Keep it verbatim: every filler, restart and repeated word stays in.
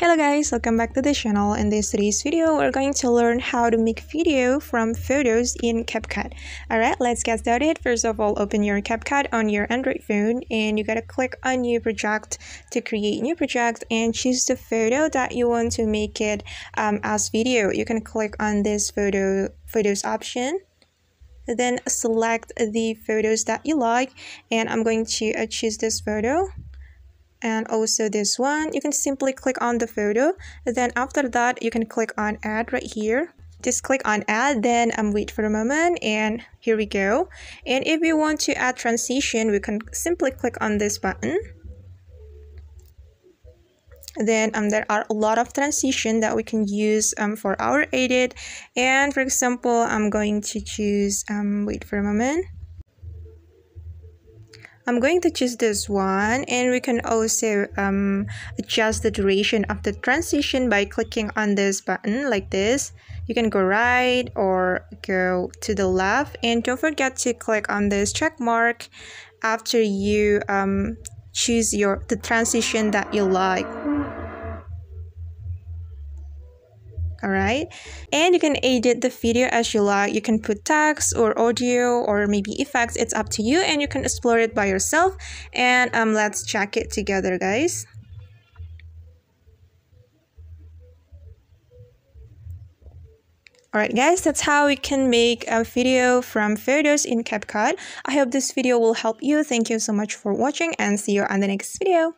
Hello guys, welcome back to the channel. In this today's video, we're going to learn how to make video from photos in CapCut. Alright, let's get started. First of all, open your CapCut on your Android phone and you gotta click on new project to create new project and choose the photo that you want to make it um, as video. You can click on this photo photos option. Then select the photos that you like, and I'm going to uh, choose this photo. And also this one. You can simply click on the photo, then after that you can click on add right here. Just click on add, then um, wait for a moment, and here we go. And if you want to add transition, we can simply click on this button. Then um, there are a lot of transition that we can use um, for our edit. And for example, I'm going to choose um, wait for a moment I'm going to choose this one, and we can also um, adjust the duration of the transition by clicking on this button like this. You can go right or go to the left, and don't forget to click on this check mark after you um, choose your the transition that you like. Alright, and you can edit the video as you like. You can put text or audio or maybe effects. It's up to you, and you can explore it by yourself. And um, let's check it together, guys. Alright guys, that's how we can make a video from photos in CapCut. I hope this video will help you. Thank you so much for watching, and see you on the next video.